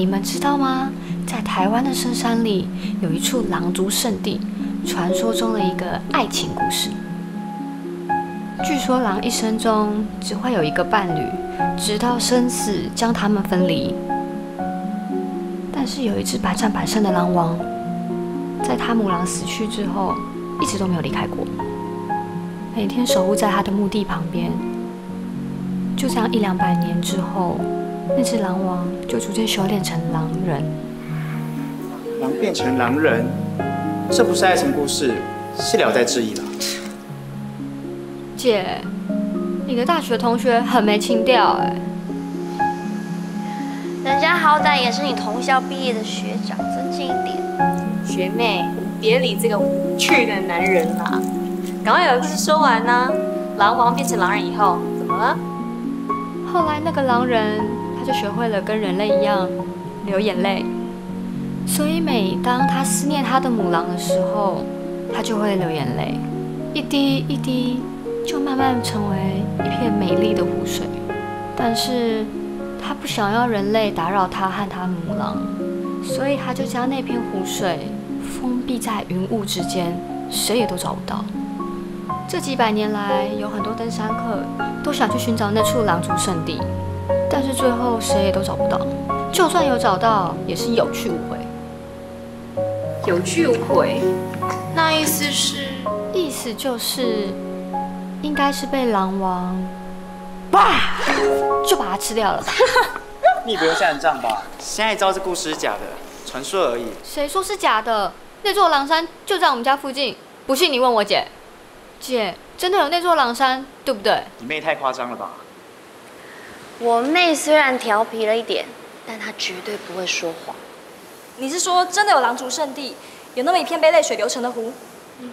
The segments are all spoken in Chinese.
你们知道吗？在台湾的深山里，有一处狼族圣地，传说中的一个爱情故事。据说狼一生中只会有一个伴侣，直到生死将他们分离。但是有一只百战百胜的狼王，在他母狼死去之后，一直都没有离开过，每天守护在他的墓地旁边。就这样100-200年之后，那只狼王就逐渐修炼成狼人。狼变成狼人，这不是爱情故事，是聊斋志异了。姐，你的大学同学很没情调哎。人家好歹也是你同校毕业的学长，尊敬一点。学妹，别理这个无趣的男人啦，赶快把故事说完呢、啊。狼王变成狼人以后，怎么了？ 后来那个狼人，他就学会了跟人类一样流眼泪，所以每当他思念他的母狼的时候，他就会流眼泪，一滴一滴，就慢慢成为一片美丽的湖水。但是，他不想要人类打扰他和他母狼，所以他就将那片湖水封闭在云雾之间，谁也都找不到。 这几百年来，有很多登山客都想去寻找那处狼族圣地，但是最后谁也都找不到。就算有找到，也是有去无回。有去无回，那意思是？意思就是，应该是被狼王，哇，就把它吃掉了。你不用下账吧？现在知道这故事是假的，传说而已。谁说是假的？那座狼山就在我们家附近，不信你问我姐。 姐，真的有那座狼山，对不对？你妹太夸张了吧！我妹虽然调皮了一点，但她绝对不会说谎。你是说真的有狼族圣地，有那么一片被泪水流成的湖？嗯，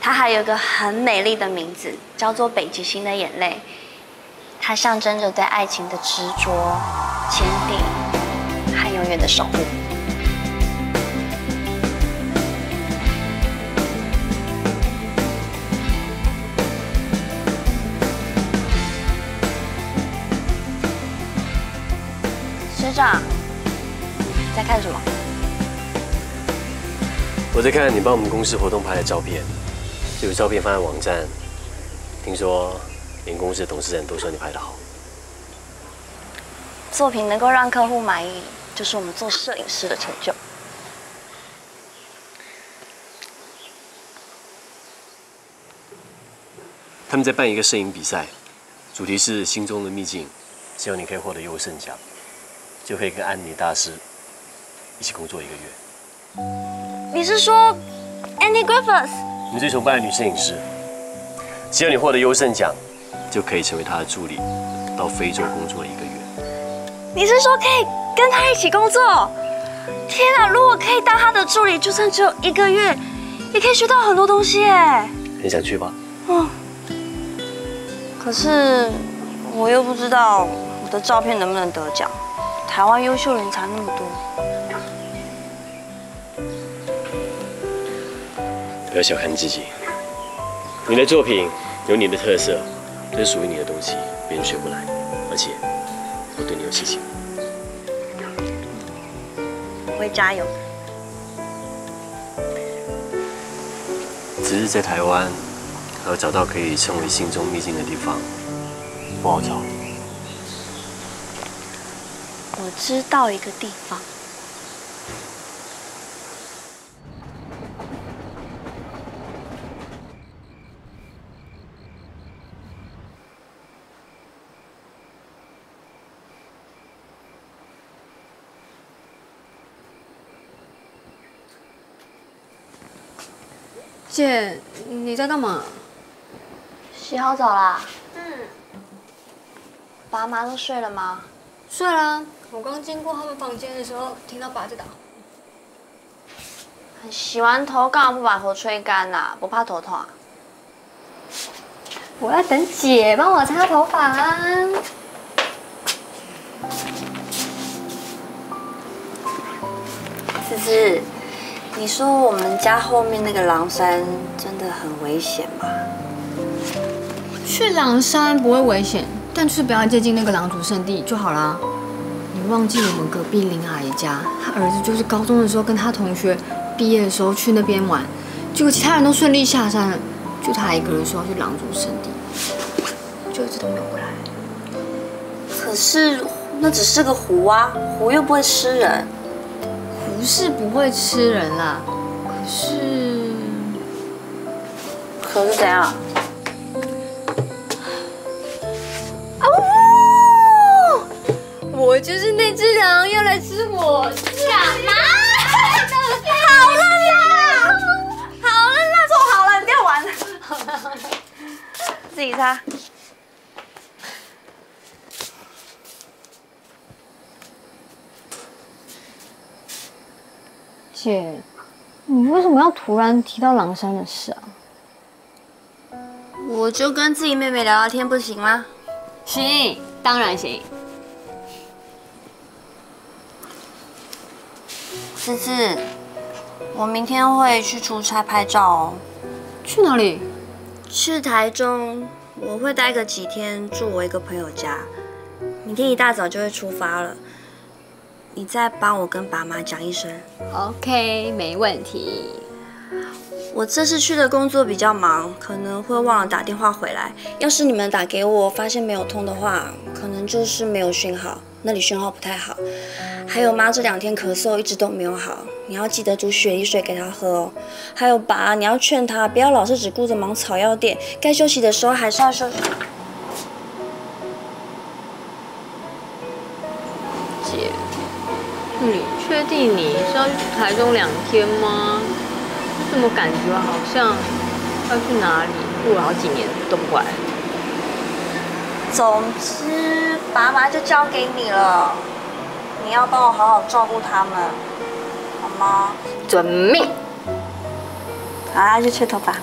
它还有一个很美丽的名字，叫做北极星的眼泪。它象征着对爱情的执着、坚定，还永远的守护。 学长，你在看什么？我在看你帮我们公司活动拍的照片，这个照片放在网站，听说连公司的董事长都说你拍得好。作品能够让客户满意，就是我们做摄影师的成就。他们在办一个摄影比赛，主题是心中的秘境，希望你可以获得优胜奖。 就可以跟安妮大师一起工作1个月。你是说 Annie Griffiths？ 你最崇拜的女摄影师，只要你获得优胜奖，就可以成为她的助理，到非洲工作1个月。你是说可以跟她一起工作？天啊，如果可以当她的助理，就算只有1个月，也可以学到很多东西哎。很想去吧？嗯。可是我又不知道我的照片能不能得奖。 台湾优秀人才那么多，不要小看自己。你的作品有你的特色，这是属于你的东西，别人学不来。而且我对你有信心，我会加油。只是在台湾，还要找到可以称为心中秘境的地方，不好找。 我知道一个地方。姐，你在干嘛？洗好澡啦？嗯。爸妈都睡了吗？ 睡了，我刚经过他们房间的时候，听到爸在打。洗完头干嘛不把头吹干啊？不怕头痛啊？我要等姐帮我擦头发啊。思思，你说我们家后面那个狼山真的很危险吗？去狼山不会危险。 但是不要接近那个狼族圣地就好啦。你你忘记我们隔壁林阿姨家，她儿子就是高中的时候跟她同学毕业的时候去那边玩，结果其他人都顺利下山了，就她一个人说要去狼族圣地，就一直都没有回来。可是那只是个湖啊，湖又不会吃人。湖是不会吃人啦，可是怎样？ 我就是那只狼，要来吃我！干嘛？好了啦，好了啦，做好了，你不要玩了。好了好了，自己擦。姐，你为什么要突然提到狼山的事啊？我就跟自己妹妹聊聊天，不行吗？行，当然行。 思思，我明天会去出差拍照哦。去哪里？去台中，我会待个几天，住我一个朋友家。明天一大早就会出发了，你再帮我跟爸妈讲一声。OK， 没问题。我这次去的工作比较忙，可能会忘了打电话回来。要是你们打给我，发现没有通的话，可能就是没有讯号。 那里讯号不太好，还有妈这2天咳嗽一直都没有好，你要记得煮雪梨水给她喝哦。还有爸，你要劝她不要老是只顾着忙草药店，该休息的时候还是要休息。姐，你确定你是要去台中2天吗？怎么感觉好像要去哪里过了好几年都不回来？ 总之，爸妈就交给你了，你要帮我好好照顾他们，好吗？遵命。好啦，去吹头发。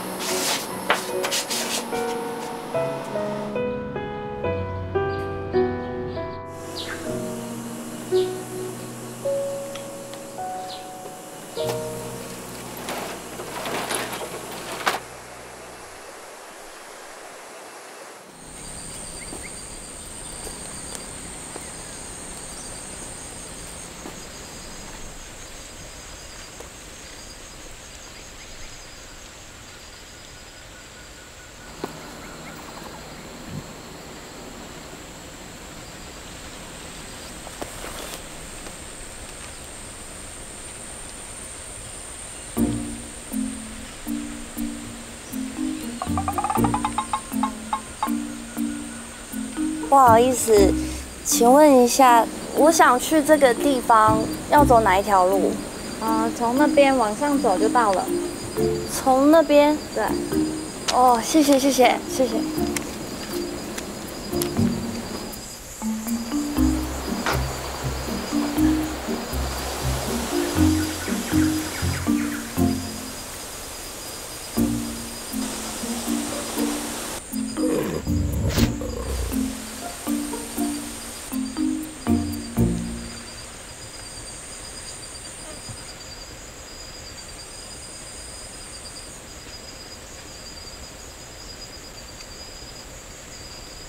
不好意思，请问一下，我想去这个地方要走哪一条路？从那边往上走就到了。从那边？对。哦，谢谢谢谢谢谢。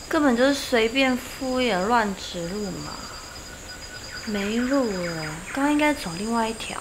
根本就是随便敷衍乱指路嘛，没路了，刚应该走另外一条。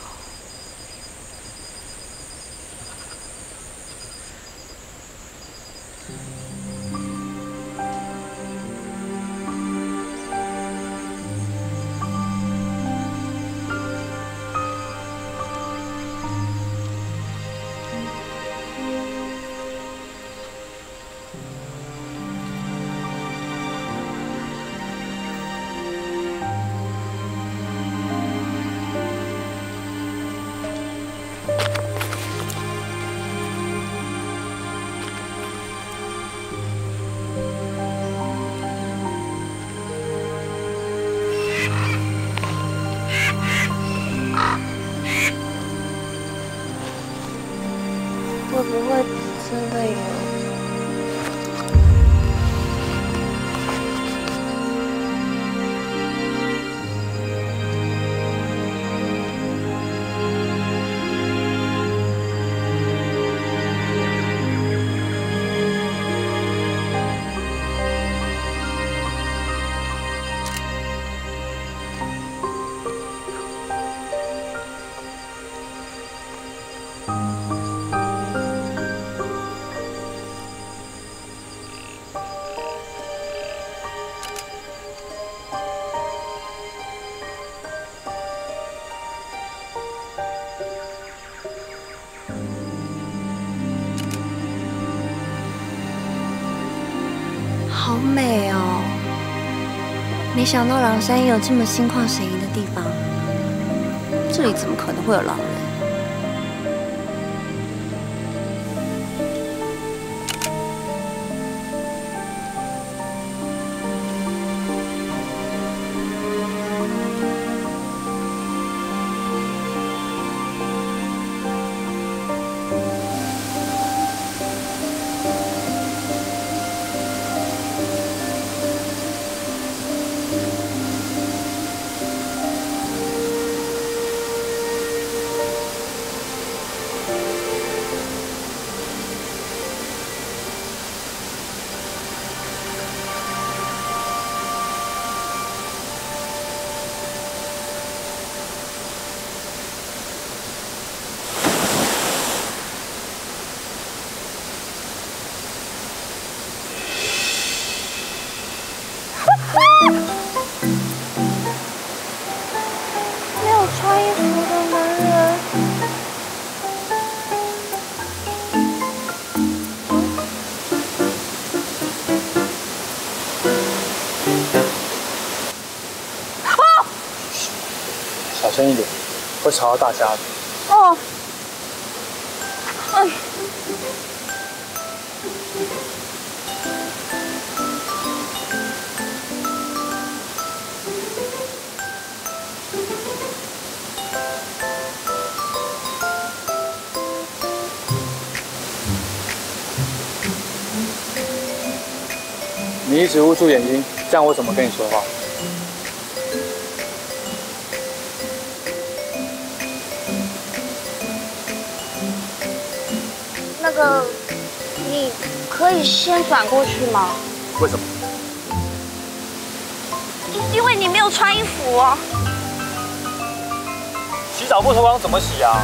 好美哦！没想到狼山也有这么心旷神怡的地方，这里怎么可能会有狼人？ 小声一点，会吵到大家的。哦，哎，你一直捂住眼睛，这样我怎么跟你说话？ 你可以先转过去吗？为什么？因为你没有穿衣服啊。洗澡不脱光怎么洗啊？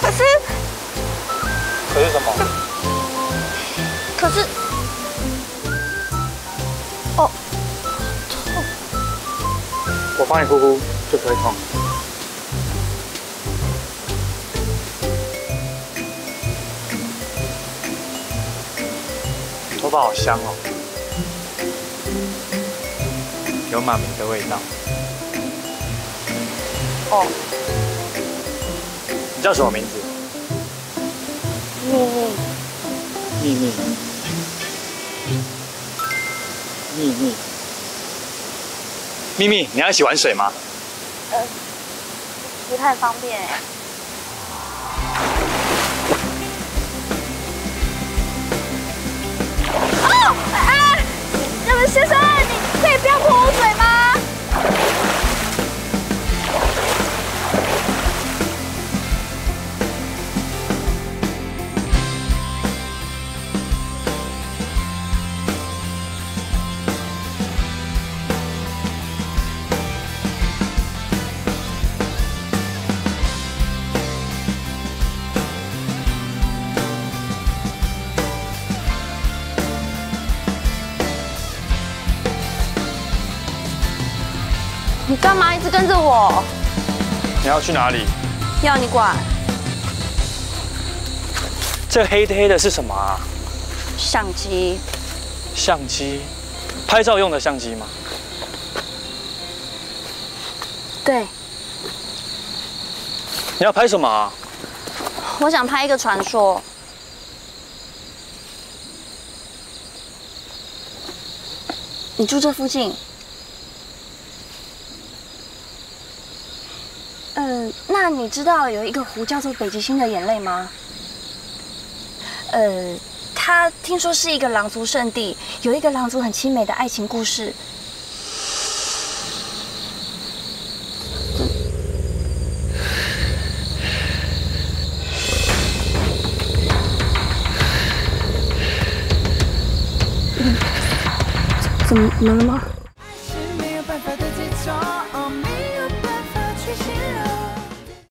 可是。可是什么？可是。哦，痛。我帮你呼呼就不会痛。 头发好香哦，有妈咪的味道。哦，你叫什么名字？秘密。秘密。秘密。秘密，你要一起玩水吗？不太方便哎。 先生，你可以不要泼我水吗？你干嘛一直跟着我？你要去哪里？要你管！这黑黑的是什么啊？相机。相机，拍照用的相机吗？对。你要拍什么啊？我想拍一个传说。你住这附近？ 那你知道有一个湖叫做北极星的眼泪吗？它听说是一个狼族圣地，有一个狼族很凄美的爱情故事。怎么了吗？